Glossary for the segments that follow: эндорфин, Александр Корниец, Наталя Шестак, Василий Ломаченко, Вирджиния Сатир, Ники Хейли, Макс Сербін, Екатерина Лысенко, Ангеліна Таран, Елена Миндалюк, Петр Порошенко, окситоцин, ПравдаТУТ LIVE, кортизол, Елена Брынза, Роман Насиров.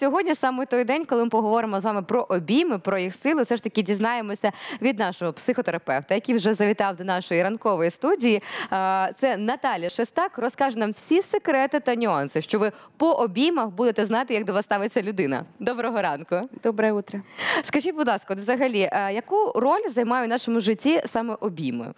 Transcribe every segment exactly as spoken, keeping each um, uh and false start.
Сьогодні саме той день, коли ми поговоримо з вами про обійми, про їх силу, все ж таки дізнаємося від нашого психотерапевта, який вже завітав до нашої ранкової студії. Це Наталя Шестак. Розкаже нам всі секрети та нюанси, що ви по обіймах будете знати, як до вас ставиться людина. Доброго ранку. Доброе утро. Скажіть, будь ласка, взагалі, яку роль займає в нашому житті саме обійми?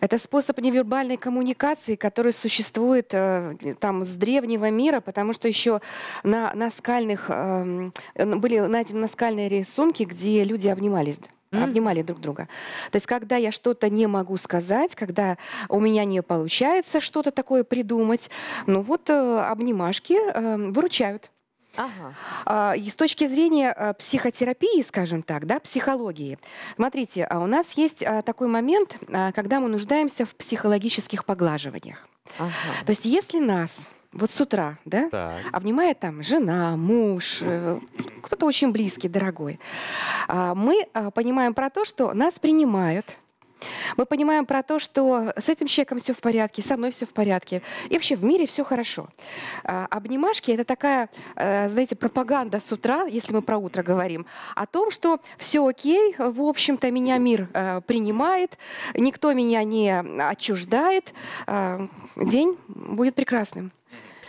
Это способ невербальной коммуникации, который существует э, там с древнего мира, потому что еще на наскальных э, были найдены наскальные рисунки, где люди обнимались. Обнимали друг друга. То есть, когда я что-то не могу сказать, когда у меня не получается что-то такое придумать, ну вот э, обнимашки э, выручают. Ага. И с точки зрения психотерапии, скажем так, да, психологии, смотрите, у нас есть такой момент, когда мы нуждаемся в психологических поглаживаниях. Ага. То есть если нас вот с утра, да, так, обнимает там жена, муж, кто-то очень близкий, дорогой, мы понимаем про то, что нас принимают. Мы понимаем про то, что с этим человеком все в порядке, со мной все в порядке, и вообще в мире все хорошо. А, обнимашки — это такая, а, знаете, пропаганда с утра, если мы про утро говорим, о том, что все окей, в общем-то, меня мир а, принимает, никто меня не отчуждает, а, день будет прекрасным.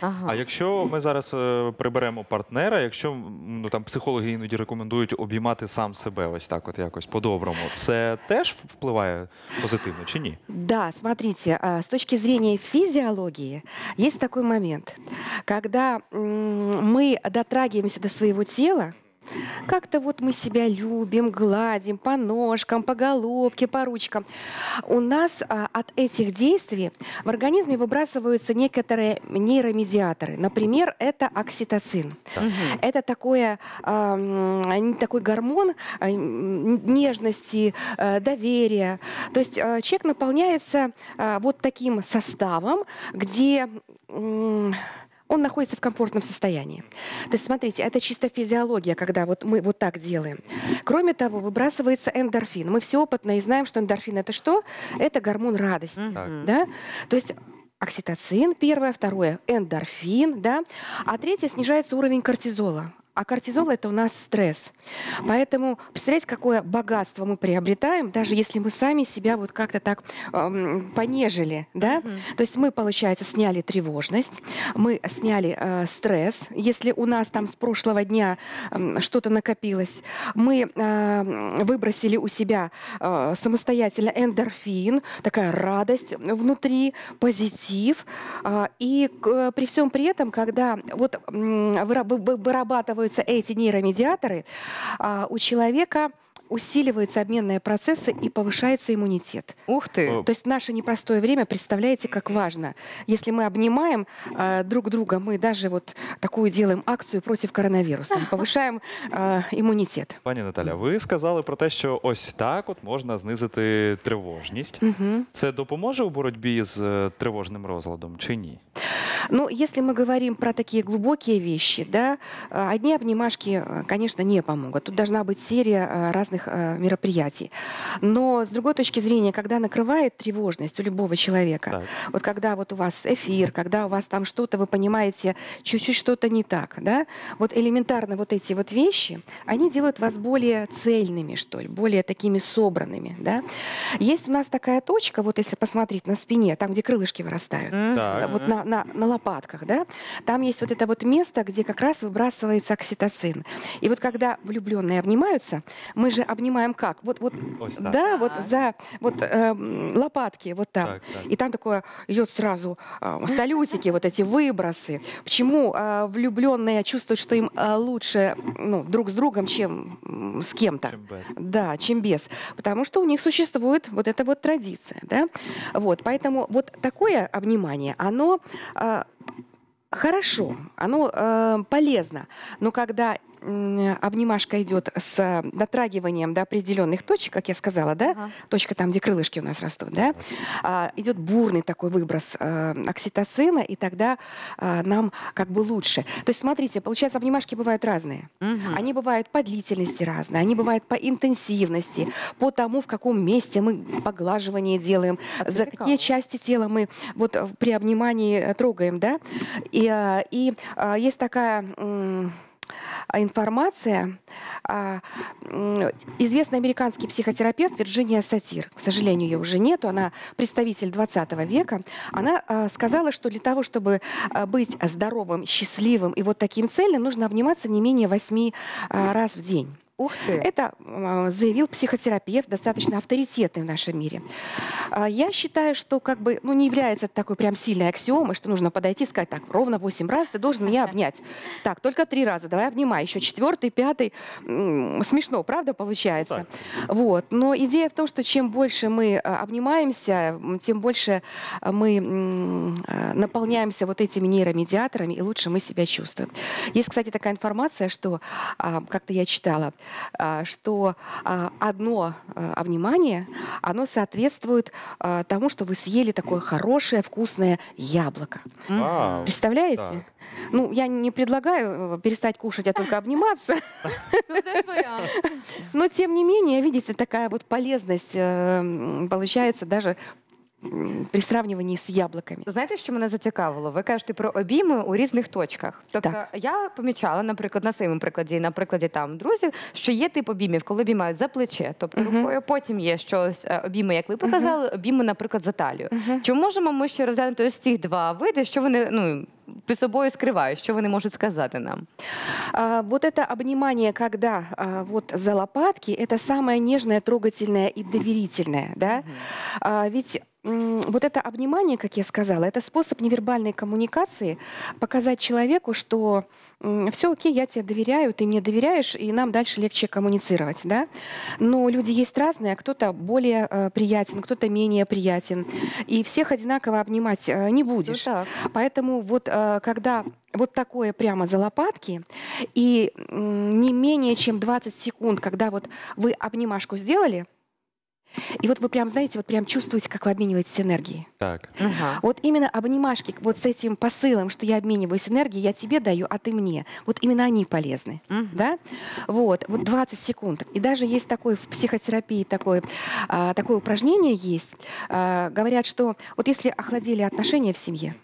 Ага. А якщо ми зараз е, приберемо партнера, якщо ну, там, психологи іноді рекомендують обіймати сам себе ось так от якось по-доброму, це теж впливає позитивно чи ні? Да, смотрите, с точки зрения физиологии есть такой момент, когда мы дотрагиваемся до своего тела, как-то вот мы себя любим, гладим по ножкам, по головке, по ручкам. У нас а, от этих действий в организме выбрасываются некоторые нейромедиаторы. Например, это окситоцин. Да. Угу. Это такое, а, такой гормон а, нежности, а, доверия. То есть а, человек наполняется а, вот таким составом, где... А, он находится в комфортном состоянии. То есть, смотрите, это чисто физиология, когда вот мы вот так делаем. Кроме того, выбрасывается эндорфин. Мы все опытные знаем, что эндорфин — это что? Это гормон радости. Mm-hmm. Да? То есть окситоцин первое, второе — эндорфин, да? А третье — снижается уровень кортизола. А кортизол — это у нас стресс. Поэтому представляете, какое богатство мы приобретаем, даже если мы сами себя вот как-то так э, понежили. Да? Mm-hmm. То есть мы, получается, сняли тревожность, мы сняли э, стресс, если у нас там с прошлого дня э, что-то накопилось. Мы э, выбросили у себя э, самостоятельно эндорфин, такая радость внутри, позитив. Э, и э, при всем при этом, когда вот, э, вырабатывается эти нейромедиаторы, а, у человека усиливаются обменные процессы и повышается иммунитет. Ух ты! То есть в наше непростое время, представляете, как важно. Если мы обнимаем э, друг друга, мы даже вот такую делаем акцию против коронавируса. Повышаем э, иммунитет. Пані Наталя, ви сказали про те, що ось так от можна знизити тривожність. Угу. Це допоможе у боротьбі з тривожним розладом чи ні? Ну, если мы говорим про такие глубокие вещи, да, одни обнимашки, конечно, не помогут. Тут должна быть серия разных мероприятий. Но с другой точки зрения, когда накрывает тревожность у любого человека, так, вот когда вот у вас эфир, когда у вас там что-то, вы понимаете, чуть-чуть что-то не так, да, вот элементарно вот эти вот вещи, они делают вас более цельными, что ли, более такими собранными, да. Есть у нас такая точка, вот если посмотреть на спине, там, где крылышки вырастают, так, вот на, на, на лопатках, да, там есть вот это вот место, где как раз выбрасывается окситоцин. И вот когда влюбленные обнимаются, мы же обнимаем как? Вот, вот, ой, да, да, вот за вот, э, лопатки, вот там. Так, так. И там такое идет сразу э, салютики, вот эти выбросы. Почему э, влюбленные чувствуют, что им э, лучше ну, друг с другом, чем с кем-то? Чем без. Да, чем без. Потому что у них существует вот эта вот традиция, да? Вот, поэтому вот такое обнимание, оно... Э, хорошо, оно э, полезно, но когда э, обнимашка идет с дотрагиванием до определенных точек, как я сказала, да, ага, точка там, где крылышки у нас растут, да, э, идет бурный такой выброс э, окситоцина, и тогда э, нам как бы лучше. То есть, смотрите, получается, обнимашки бывают разные. Угу. Они бывают по длительности разные, они бывают по интенсивности, по тому, в каком месте мы поглаживание делаем, а за какие части тела мы вот при обнимании трогаем, да. И, и, и есть такая... информация. Известный американский психотерапевт Вирджиния Сатир, к сожалению, ее уже нету, она представитель двадцатого века, она сказала, что для того, чтобы быть здоровым, счастливым и вот таким цельным, нужно обниматься не менее восьми раз в день. Ух ты. Это заявил психотерапевт, достаточно авторитетный в нашем мире. Я считаю, что как бы, ну, не является такой прям сильной аксиомой, что нужно подойти и сказать, так, ровно восемь раз ты должен меня обнять. Так, только три раза, давай обнимай, еще четвертый, пятый. Смешно, правда, получается? Так. Вот. Но идея в том, что чем больше мы обнимаемся, тем больше мы наполняемся вот этими нейромедиаторами, и лучше мы себя чувствуем. Есть, кстати, такая информация, что, как-то я читала, что одно обнимание, оно соответствует тому, что вы съели такое хорошее, вкусное яблоко. А, представляете? Да. Ну, я не предлагаю перестать кушать, а только обниматься. Но, тем не менее, видите, такая вот полезность получается даже при сравненні з яблуками. Знаєте, що мене зацікавило? Ви кажете про обійми у різних точках. Тобто я помічала, наприклад, на своєму прикладі, на прикладі там друзів, що є тип обіймів, коли обіймають за плече, тобто рукою, потім є щось обійми, як ви показали, обійми, наприклад, за талію. Чи можемо ми ще розглянути ось ці два види, що вони, ну, при собой скрываю, что они могут сказать нам? А, вот это обнимание, когда а, вот за лопатки, это самое нежное, трогательное и доверительное. Да? Mm-hmm. а, ведь м, вот это обнимание, как я сказала, это способ невербальной коммуникации, показать человеку, что все окей, я тебе доверяю, ты мне доверяешь, и нам дальше легче коммуницировать. Да? Но люди есть разные, кто-то более э, приятен, кто-то менее приятен. И всех одинаково обнимать э, не будешь. Ну, так. Поэтому вот э, когда вот такое прямо за лопатки, и не менее чем двадцать секунд, когда вот вы обнимашку сделали, и вот вы прям, знаете, вот прям чувствуете, как вы обмениваетесь энергией. Так. Ага. Вот именно обнимашки вот с этим посылом, что я обмениваюсь энергией, я тебе даю, а ты мне. Вот именно они полезны. Угу. Да? Вот, вот двадцать секунд. И даже есть такой в психотерапии такой, а, такое упражнение есть. А, говорят, что вот если охладели отношения в семье,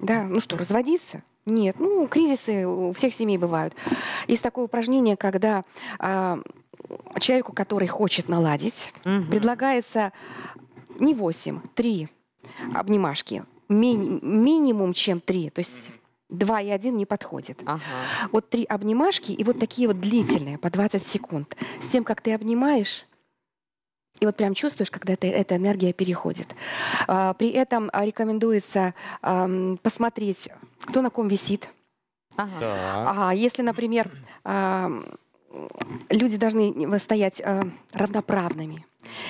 да, ну что, разводиться? Нет, ну, кризисы у всех семей бывают. Есть такое упражнение, когда а, человеку, который хочет наладить, угу, предлагается не восемь, три обнимашки, ми минимум чем три, то есть два и один не подходит. Ага. Вот три обнимашки и вот такие вот длительные, по двадцать секунд, с тем, как ты обнимаешь. И вот прям чувствуешь, когда это, эта энергия переходит. А, при этом рекомендуется а, посмотреть, кто на ком висит. Ага. Да. А, если, например, а, люди должны стоять а, равноправными.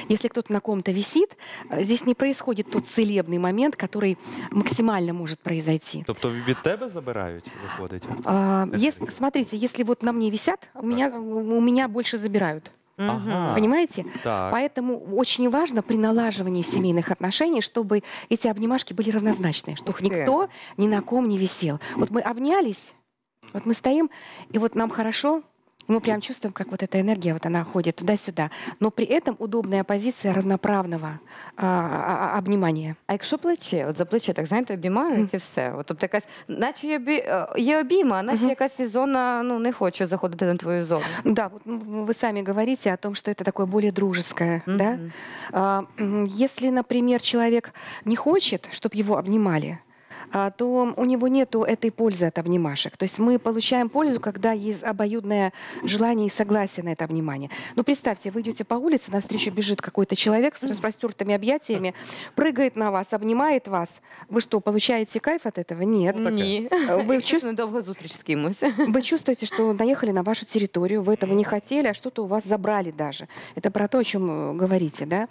Если кто-то на ком-то висит, здесь не происходит тот целебный момент, который максимально может произойти. То есть от тебя забирают, выходит? А, если, смотрите, если вот на мне висят, у меня, у меня больше забирают. Ага. Понимаете? Так. Поэтому очень важно при налаживании семейных отношений, чтобы эти обнимашки были равнозначные, чтобы никто ни на ком не висел. Вот мы обнялись, вот мы стоим, и вот нам хорошо, мы прям чувствуем, как вот эта энергия, вот она ходит туда-сюда. Но при этом удобная позиция равноправного а, а, обнимания. А якщо плече, от за плече, так, знаєте, обіймають і все. От, тобто якась, наче є обійма, а наче якась зона, ну, не хочу заходити на твою зону. Да, вот, вы сами говорите о том, что это такое более дружеское, mm-hmm, да? А, если, например, человек не хочет, чтобы его обнимали, то у него нету этой пользы от обнимашек. То есть мы получаем пользу, когда есть обоюдное желание и согласие на это обнимание. Ну, представьте, вы идете по улице, навстречу бежит какой-то человек с распростертыми объятиями, прыгает на вас, обнимает вас. Вы что, получаете кайф от этого? Нет. Нет. Вы чувствуете, что наехали на вашу территорию, вы этого не хотели, а что-то у вас забрали даже. Это про то, о чем говорите, да?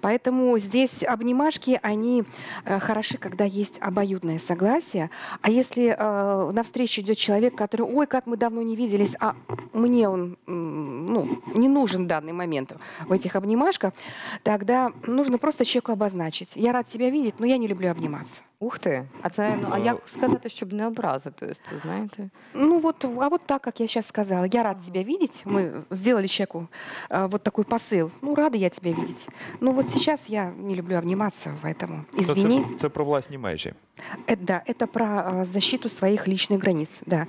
Поэтому здесь обнимашки, они хороши, когда есть обоюдное согласие. А если э, навстречу идет человек, который, ой, как мы давно не виделись, а мне он ну, не нужен в данный момент в этих обнимашках, тогда нужно просто человеку обозначить. Я рад тебя видеть, но я не люблю обниматься. Ух ти! А це, ну, а як сказати, щоб не образити, знаете? Ну вот, а вот так, как я сейчас сказала. Я рад тебя видеть. Мы сделали человеку э, вот такой посыл. Ну, рада я тебя видеть. Но вот сейчас я не люблю обниматься, поэтому извини. Это, это про власть не мечи. Это, да, это про э, защиту своих личных границ, да.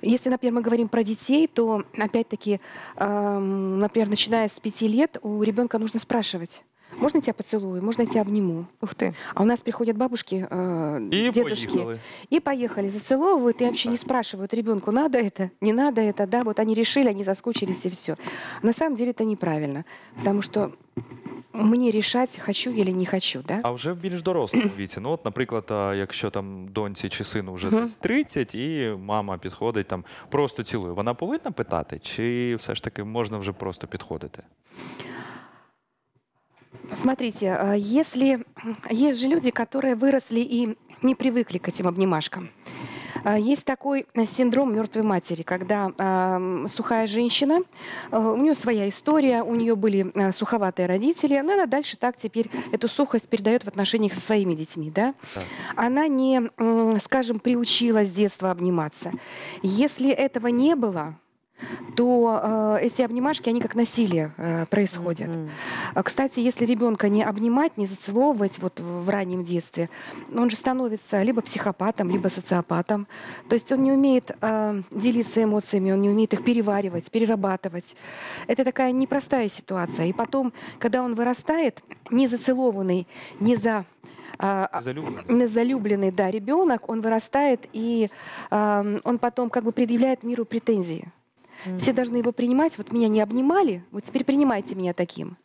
Если, например, мы говорим про детей, то, опять-таки, э, например, начиная с пяти лет, у ребенка нужно спрашивать. Можно я тебя поцелую, можно я тебя обниму. Ух ты. А у нас приходят бабушки, э, и дедушки. Поехали. И поехали, зацеловывают, и вообще не спрашивают ребенку, надо это, не надо это, да, вот они решили, они заскучились и все. На самом деле это неправильно, потому что мне решать, хочу или не хочу, да? А вже в більш дорослому віці. Ну от, наприклад, якщо там доньці чи сину вже десь тридцять, і мама підходить там, просто цілує, вона повинна питати, чи все ж таки можна вже просто підходити? Смотрите, если есть же люди, которые выросли и не привыкли к этим обнимашкам. Есть такой синдром мертвой матери, когда э, сухая женщина, э, у нее своя история, у нее были э, суховатые родители, но она дальше так теперь эту сухость передает в отношениях со своими детьми. Да? Да. Она не, э, скажем, приучила с детства обниматься. Если этого не было, то э, эти обнимашки, они как насилие э, происходят. Mm-hmm. Кстати, если ребенка не обнимать, не зацеловывать вот в раннем детстве, он же становится либо психопатом, либо социопатом. То есть он не умеет э, делиться эмоциями, он не умеет их переваривать, перерабатывать. Это такая непростая ситуация. И потом, когда он вырастает, не зацелованный, не за... Незалюбленный. Незалюбленный, да, ребенок, он вырастает, и э, он потом как бы предъявляет миру претензии. Mm-hmm. Все должны его принимать. Вот меня не обнимали, вот теперь принимайте меня таким.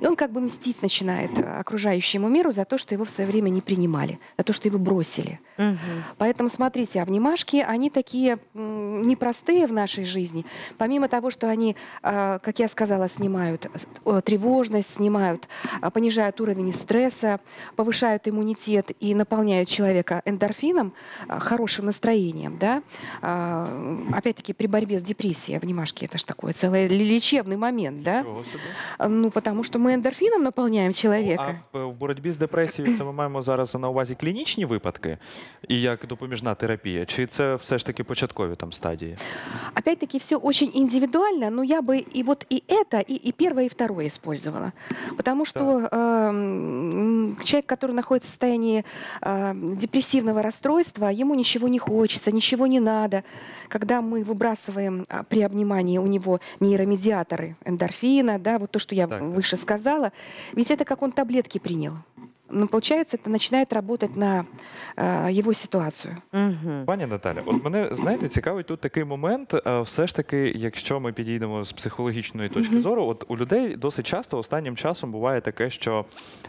И он как бы мстить начинает окружающему миру за то, что его в свое время не принимали, за то, что его бросили. Mm-hmm. Поэтому, смотрите, обнимашки, они такие непростые в нашей жизни. Помимо того, что они, как я сказала, снимают тревожность, снимают, понижают уровень стресса, повышают иммунитет и наполняют человека эндорфином, хорошим настроением. Да? Опять-таки, при борьбе с депрессией обнимашки — это же такой целый лечебный момент. Да? Ну, потому что мы эндорфином наполняем человека. Ну, а в боротьбі з депресією це ми маємо зараз на увазі клінічні випадки і як допоміжна терапія? Чи це все ж таки початкові там стадії? Опять-таки, все очень индивидуально, но я бы и вот и это, и, и первое, и второе использовала. Потому что э, человек, который находится в состоянии э, депрессивного расстройства, ему ничего не хочется, ничего не надо. Когда мы выбрасываем при обнимании у него нейромедиаторы эндорфина, да, вот то, что я так выше сказала, ведь это как он таблетки принял. Ну, получается, это начинает работать на э, его ситуацию. Угу. Пані Наталя, от мене, знаєте, цікавить тут такий момент, все ж таки, якщо ми підійдемо з психологічної точки угу. зору, от у людей досить часто останнім часом буває таке, що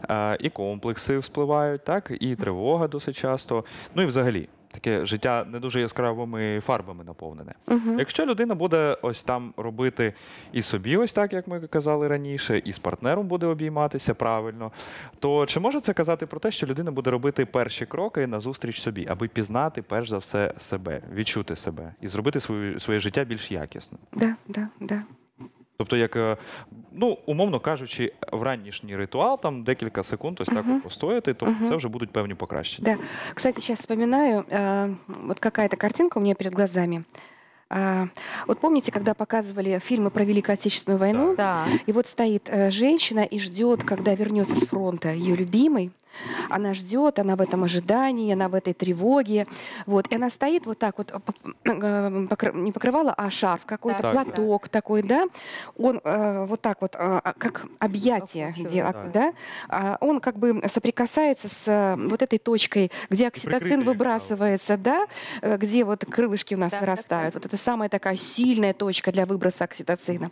е, і комплекси вспливають, так, і тривога досить часто, ну і взагалі. Таке життя не дуже яскравими фарбами наповнене. Uh-huh. Якщо людина буде ось там робити і собі ось так, як ми казали раніше, і з партнером буде обійматися правильно, то чи може це казати про те, що людина буде робити перші кроки назустріч собі, аби пізнати перш за все себе, відчути себе і зробити свою, своє життя більш якісним? Да, да, да. Тобто, як, ну, умовно кажучи, в ранішній ритуал, там декілька секунд ось так вот постояти, то це вже будуть певні покращення. Да. Кстати, сейчас вспоминаю, э, вот какая-то картинка у меня перед глазами. А, вот помните, когда показывали фильмы про Великую Отечественную войну? Да. И вот стоит э, женщина и ждет, когда вернется с фронта ее любимый. Она ждет, она в этом ожидании, она в этой тревоге. Вот. И она стоит вот так вот, э, покры, не покрывала, а шарф какой-то, так, платок, да, такой, да? Он э, вот так вот, э, как объятие, да, да? А он как бы соприкасается с э, вот этой точкой, где окситоцин выбрасывается, да? Э, где вот крылышки у нас, да, вырастают. Так, так. Вот это самая такая сильная точка для выброса окситоцина.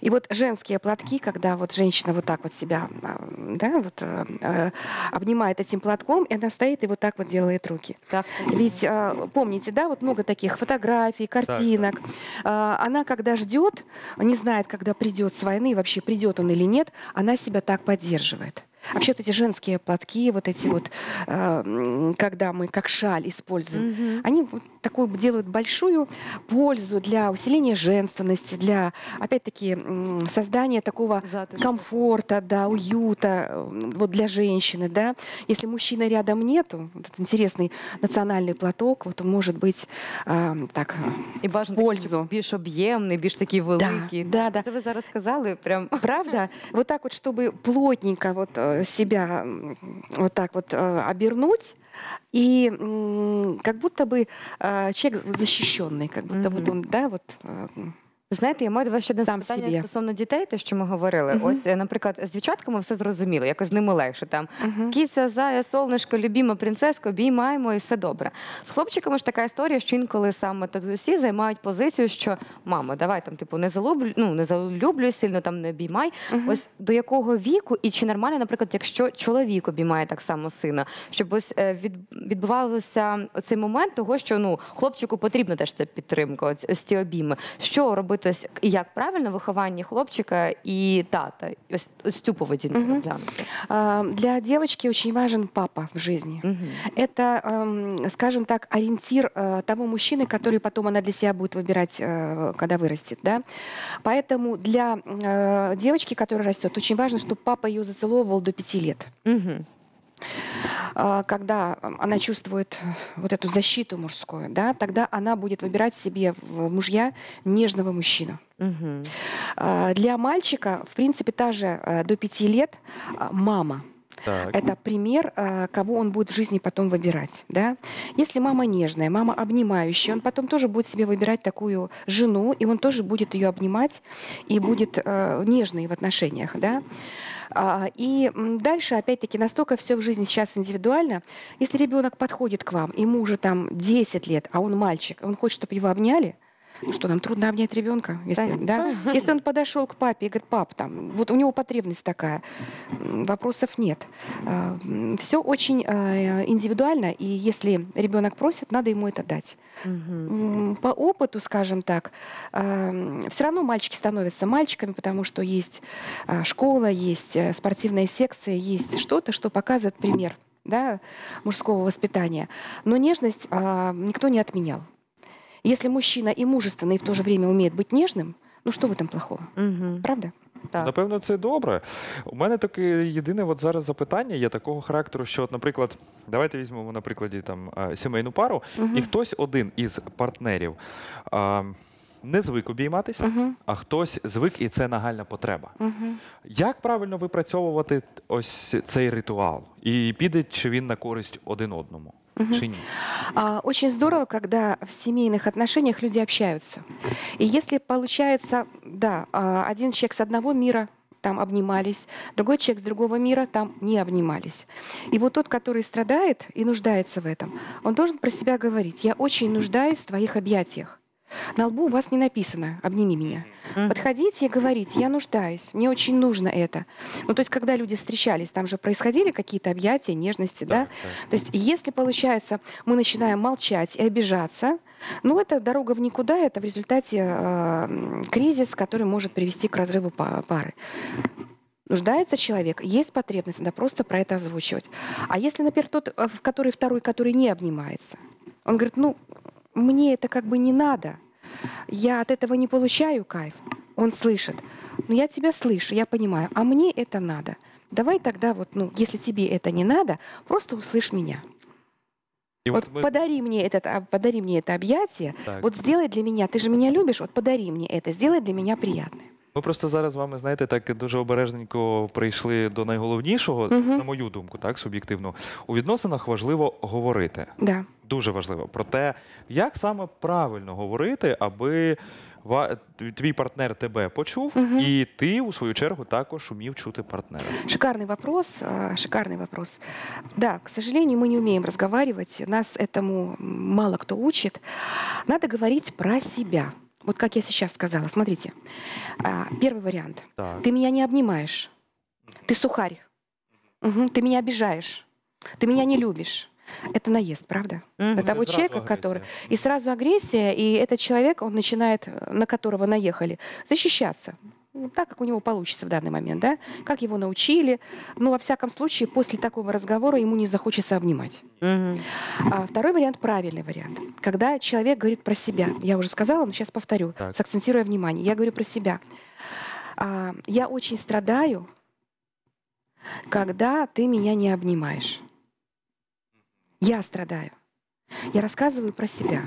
И вот женские платки, когда вот женщина вот так вот себя, э, да, вот, э, обнимает этим платком, и она стоит и вот так вот делает руки. Так. Ведь э, помните, да, вот много таких фотографий, картинок. Так, так. Э, она, когда ждет, не знает, когда придет с войны, вообще придет он или нет, она себя так поддерживает. Вообще вот эти женские платки, вот эти вот, э, когда мы как шаль используем, mm-hmm. они вот такую делают большую пользу для усиления женственности, для, опять-таки, создания такого Затыш. комфорта, да, уюта вот для женщины. Да. Если мужчины рядом нету, вот этот интересный национальный платок, вот он может быть э, так, и важно, пользу. Більш об'ємний, більш такий великий. Да, да, да. Ви зараз сказали, прям. Правда? Вот так вот, чтобы плотненько вот себя вот так вот обернуть, и как будто бы человек защищенный, как будто вот он, да, вот... Знаєте, я маю до вас ще одне запитання стосовно дітей, те, що ми говорили. Uh-huh. Ось, наприклад, з дівчатками все зрозуміло, якось з ними легше. Там uh-huh. кіця, зая, солнышко, любима принцеска, обіймаємо і все добре. З хлопчиками ж така історія, що інколи саме татусі займають позицію, що мама, давай там, типу, не залюблю, ну, не залюблю сильно, там не обіймай. Uh-huh. Ось до якого віку і чи нормально, наприклад, якщо чоловік обіймає так само сина, щоб ось відбувався оцей момент того, що ну, хлопчику потрібна теж ця підтримка, ось ці обійми. Що робити? Тобто, як правильно виховання хлопчика і тата? Ось цю поведінку розглянути. Для девочки очень важен папа в жизни. Угу. Это, скажем так, ориентир того мужчины, который потом она для себя будет выбирать, когда вырастет. Да? Поэтому для девочки, которая растет, очень важно, чтобы папа ее зацеловывал до пяти лет. Угу. Когда она чувствует вот эту защиту мужскую, да, тогда она будет выбирать себе в мужья нежного мужчину. Угу. Для мальчика, в принципе, та же до пяти лет мама. Так. Это пример, кого он будет в жизни потом выбирать. Да? Если мама нежная, мама обнимающая, он потом тоже будет себе выбирать такую жену, и он тоже будет ее обнимать, и будет э, нежный в отношениях. Да? И дальше, опять-таки, настолько все в жизни сейчас индивидуально. Если ребенок подходит к вам, ему уже там десять лет, а он мальчик, он хочет, чтобы его обняли, ну что, нам трудно обнять ребенка? Если, да? Если он подошел к папе и говорит, пап, там, вот у него потребность такая, вопросов нет. Все очень индивидуально, и если ребенок просит, надо ему это дать. Угу. По опыту, скажем так, все равно мальчики становятся мальчиками, потому что есть школа, есть спортивная секция, есть что-то, что показывает пример, да, мужского воспитания. Но нежность никто не отменял. Если мужчина и мужественный, и в то же время умеет быть нежным, ну что в этом плохого? Угу. Правда? Так. Напевно, це добре. У мене таке єдине от зараз запитання є такого характеру, що, от, наприклад, давайте візьмемо на прикладі там, сімейну пару, угу. і хтось один із партнерів а, не звик обійматися, угу. а хтось звик, і це нагальна потреба. Угу. Як правильно випрацьовувати ось цей ритуал? І піде чи він на користь один одному? Угу. Очень здорово, когда в семейных отношениях люди общаются. И если получается, да, один человек с одного мира там обнимались, другой человек с другого мира там не обнимались. И вот тот, который страдает и нуждается в этом, он должен про себя говорить: «Я очень нуждаюсь в твоих объятиях». На лбу у вас не написано «обними меня». Mm-hmm. Подходите и говорите «я нуждаюсь, мне очень нужно это». Ну, то есть, когда люди встречались, там же происходили какие-то объятия, нежности, да? да? да. То есть, если, получается, мы начинаем молчать и обижаться, ну, это дорога в никуда, это в результате э, кризис, который может привести к разрыву пары. Нуждается человек, есть потребность, надо просто про это озвучивать. А если, например, тот, который второй, который не обнимается, он говорит «ну, мне это как бы не надо, я от этого не получаю кайф». Он слышит. «Ну, я тебя слышу, я понимаю, а мне это надо. Давай тогда вот, ну, если тебе это не надо, просто услышь меня. И вот, вот мы... подари мне этот, подари мне это объятие, так. вот сделай для меня, ты же меня любишь, вот подари мне это, сделай для меня приятное». Ми просто зараз з вами, знаєте, так дуже обережненько прийшли до найголовнішого, uh-huh. на мою думку, так, суб'єктивно. У відносинах важливо говорити. Yeah. Дуже важливо. Про те, як саме правильно говорити, аби твій партнер тебе почув, uh-huh. і ти, у свою чергу, також умів чути партнера. Шикарний вопрос, шикарний вопрос. Да, к сожалению, мы не умеем разговаривать, нас этому мало кто учит. Надо говорить про себя. Вот как я сейчас сказала, смотрите, первый вариант. Так. Ты меня не обнимаешь, ты сухарь, угу. ты меня обижаешь, ты меня не любишь. Это наезд, правда? Mm-hmm. Для того человека, агрессия. который... И сразу агрессия, и этот человек, он начинает, на которого наехали, защищаться. так, как у него получится в данный момент, да? Как его научили. Но, во всяком случае, после такого разговора ему не захочется обнимать. Mm-hmm. А второй вариант, правильный вариант. Когда человек говорит про себя. Я уже сказала, но сейчас повторю, так. сакцентируя внимание. Я говорю про себя. А, я очень страдаю, когда ты меня не обнимаешь. Я страдаю. Я рассказываю про себя.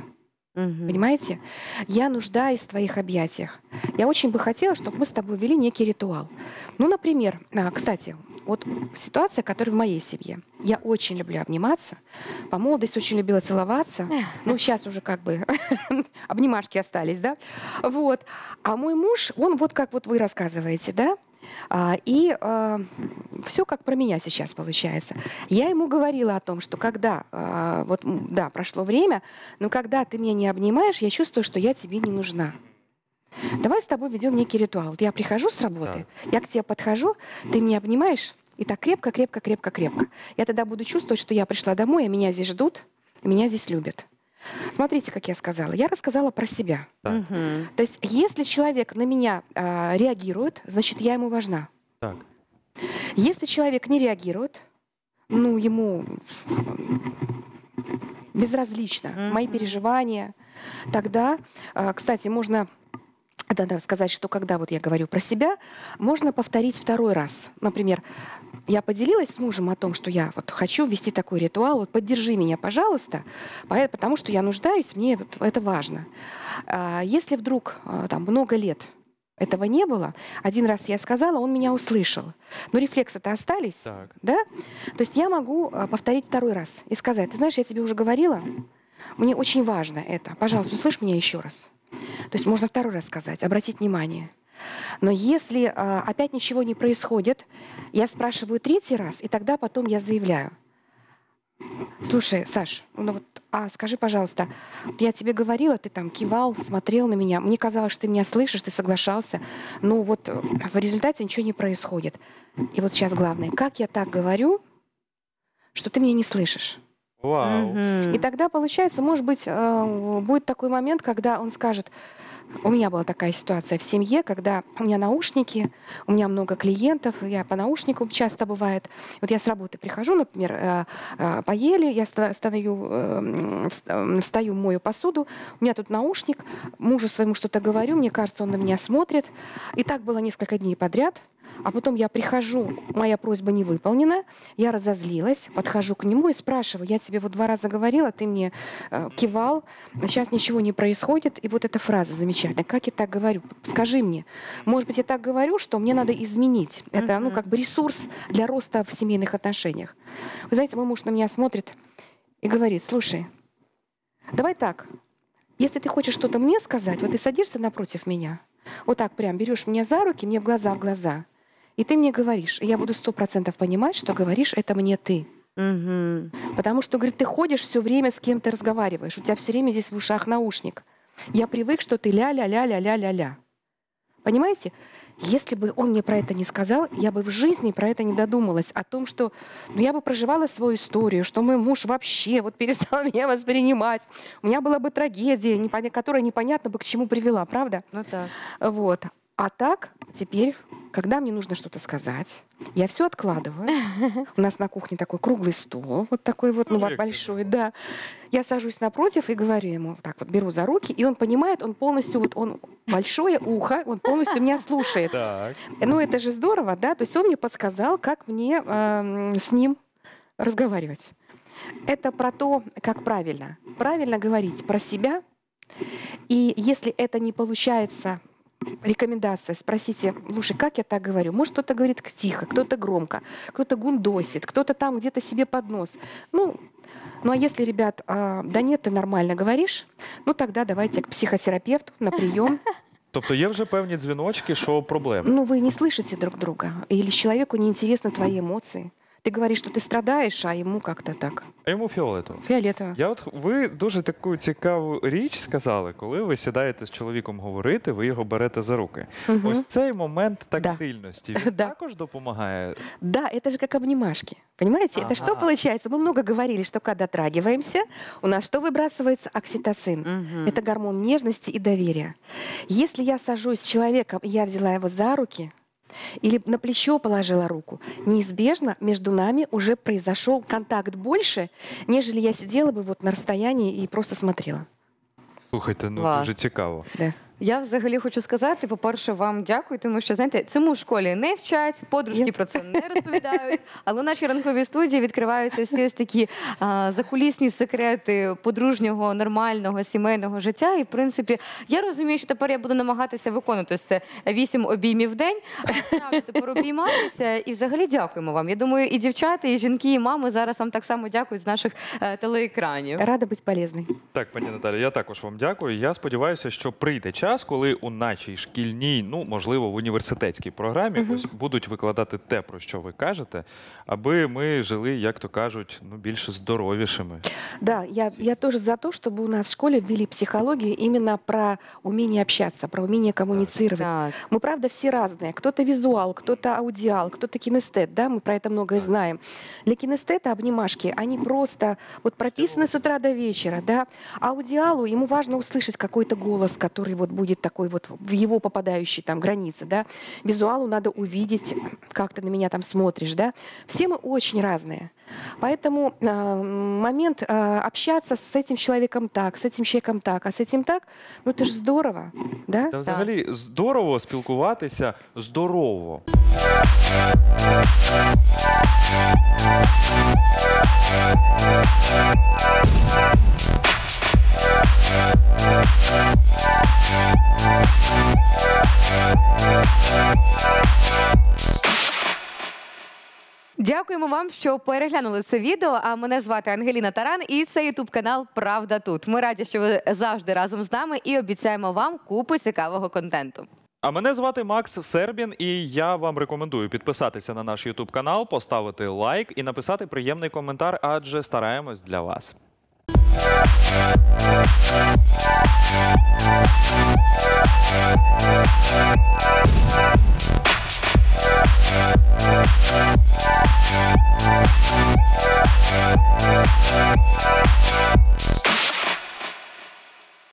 Угу. Понимаете? Я нуждаюсь в твоих объятиях. Я очень бы хотела, чтобы мы с тобой вели некий ритуал. Ну, например, кстати, вот ситуация, которая в моей семье. Я очень люблю обниматься. По молодости очень любила целоваться. Ну, сейчас уже как бы обнимашки остались, да? Вот. А мой муж, он вот как вот вы рассказываете, да? А, и а, все как про меня сейчас получается. Я ему говорила о том, что когда, а, вот, да, прошло время, но когда ты меня не обнимаешь, я чувствую, что я тебе не нужна. Давай с тобой ведем некий ритуал. Вот я прихожу с работы, да. я к тебе подхожу, ты меня обнимаешь, и так крепко, крепко, крепко, крепко. Я тогда буду чувствовать, что я пришла домой, и меня здесь ждут, и меня здесь любят. Смотрите, как я сказала. Я рассказала про себя. Так. Угу. То есть, если человек на меня э, реагирует, значит, я ему важна. Так. Если человек не реагирует, ну, ему безразлично угу. мои переживания, тогда, э, кстати, можно... Надо сказать, что когда вот я говорю про себя, можно повторить второй раз. Например, я поделилась с мужем о том, что я вот хочу ввести такой ритуал, вот поддержи меня, пожалуйста, потому что я нуждаюсь, мне вот это важно. Если вдруг там, много лет этого не было, один раз я сказала, он меня услышал, но рефлексы-то остались, так. да? То есть я могу повторить второй раз и сказать, ты знаешь, я тебе уже говорила, мне очень важно это, пожалуйста, услышь меня еще раз. То есть можно второй раз сказать, обратить внимание. Но если а, опять ничего не происходит, я спрашиваю третий раз, и тогда потом я заявляю. Слушай, Саш, ну вот, а скажи, пожалуйста, я тебе говорила, ты там кивал, смотрел на меня, мне казалось, что ты меня слышишь, ты соглашался, но вот в результате ничего не происходит. И вот сейчас главное, как я так говорю, что ты меня не слышишь? Вау. Mm-hmm. И тогда, получается, может быть, будет такой момент, когда он скажет, у меня была такая ситуация в семье, когда у меня наушники, у меня много клиентов, я по наушникам часто бывает. Вот я с работы прихожу, например, поели, я встаю, встаю, мою посуду, у меня тут наушник, мужу своему что-то говорю, мне кажется, он на меня смотрит. И так было несколько дней подряд. А потом я прихожу, моя просьба не выполнена, я разозлилась, подхожу к нему и спрашиваю, я тебе вот два раза говорила, ты мне э, кивал, сейчас ничего не происходит, и вот эта фраза замечательная, как я так говорю, скажи мне, может быть, я так говорю, что мне надо изменить, это, ну, как бы ресурс для роста в семейных отношениях. Вы знаете, мой муж на меня смотрит и говорит, слушай, давай так, если ты хочешь что-то мне сказать, вот ты садишься напротив меня, вот так прям берешь меня за руки, мне в глаза, в глаза, и ты мне говоришь, и я буду сто процентов понимать, что говоришь, это мне ты. Угу. Потому что, говорит, ты ходишь все время с кем-то разговариваешь, у тебя все время здесь в ушах наушник. Я привык, что ты ля-ля-ля-ля-ля-ля-ля. Понимаете? Если бы он мне про это не сказал, я бы в жизни про это не додумалась, о том, что ну, я бы проживала свою историю, что мой муж вообще вот перестал меня воспринимать. У меня была бы трагедия, которая непонятно бы к чему привела, правда? Ну так. Вот. А так теперь, когда мне нужно что-то сказать, я все откладываю. У нас на кухне такой круглый стол, вот такой вот, ну, большой, да. Я сажусь напротив и говорю ему, так вот, беру за руки, и он понимает, он полностью, вот он большое ухо, он полностью меня слушает. Так. Ну, это же здорово, да? То есть он мне подсказал, как мне э, с ним разговаривать. Это про то, как правильно. Правильно говорить про себя. И если это не получается... Рекомендация. Спросите, слушай, как я так говорю? Может, кто-то говорит тихо, кто-то громко, кто-то гундосит, кто-то там где-то себе под нос. Ну, ну а если, ребят, а, да нет, ты нормально говоришь, ну тогда давайте к психотерапевту на прием. Тобто є вже певні дзвіночки, що проблеми? Ну, вы не слышите друг друга, или человеку неинтересны твои эмоции. Ты говоришь, что ты страдаешь, а ему как-то так. А йому фіолетово. Фіолетово. Я от, ви дуже таку цікаву річ сказали, коли ви сідаєте з чоловіком говорити, ви його берете за руки. Угу. Ось цей момент тактильності да. Він да. також допомагає? Да, это же как обнимашки. Понимаете, ага. это что получается? Мы много говорили, что когда дотрагиваемся, у нас что выбрасывается? Окситоцин. Угу. Это гормон нежности и доверия. Если я сажусь с человеком, я взяла его за руки, или на плечо положила руку, неизбежно между нами уже произошел контакт больше, нежели я сидела бы вот на расстоянии и просто смотрела. Слухайте, ну Ва. Дуже цікаво. Да. Я взагалі хочу сказати, по-перше, вам дякую, тому що, знаєте, цьому в школі не вчать, подружки про це не розповідають, але у нашій ранковій студії відкриваються всі ось такі а, закулісні секрети подружнього, нормального, сімейного життя. І, в принципі, я розумію, що тепер я буду намагатися виконувати це вісім обіймів в день, тепер обійматися. І взагалі дякуємо вам. Я думаю, і дівчата, і жінки, і мами зараз вам так само дякують з наших е, телеекранів. Рада бути полезною. Так, пані Наталі, я також вам дякую. Я сподіваюся, що прийде час, коли у нашій шкільній, ну, можливо, в університетській програмі uh-huh. ось будуть викладати те, про що ви кажете, аби ми жили, як то кажуть, ну, більш здоровішими. Да, я, я тоже за то, чтобы у нас в школе ввели психологию именно про умение общаться, про умение коммуницировать. Так. Мы, правда, все разные. Кто-то визуал, кто-то аудиал, кто-то кинестет, да, мы про это многое так. знаем. Для кинестета обнимашки, они просто вот прописаны с утра до вечера, да. Аудиалу, ему важно услышать какой-то голос, который вот будет такой вот в его попадающей там границе, да, визуалу надо увидеть, как ты на меня там смотришь, да. Все мы очень разные. Поэтому э, момент э, общаться с этим человеком так, с этим человеком так, а с этим так, ну это же здорово, да? Да, взагалі, здорово спілкуватися, здорово. Дякуємо вам, що переглянули це відео, а мене звати Ангеліна Таран і це ютуб-канал «Правда тут». Ми раді, що ви завжди разом з нами і обіцяємо вам купу цікавого контенту. А мене звати Макс Сербін і я вам рекомендую підписатися на наш ютуб-канал, поставити лайк і написати приємний коментар, адже стараємось для вас. We'll be right back.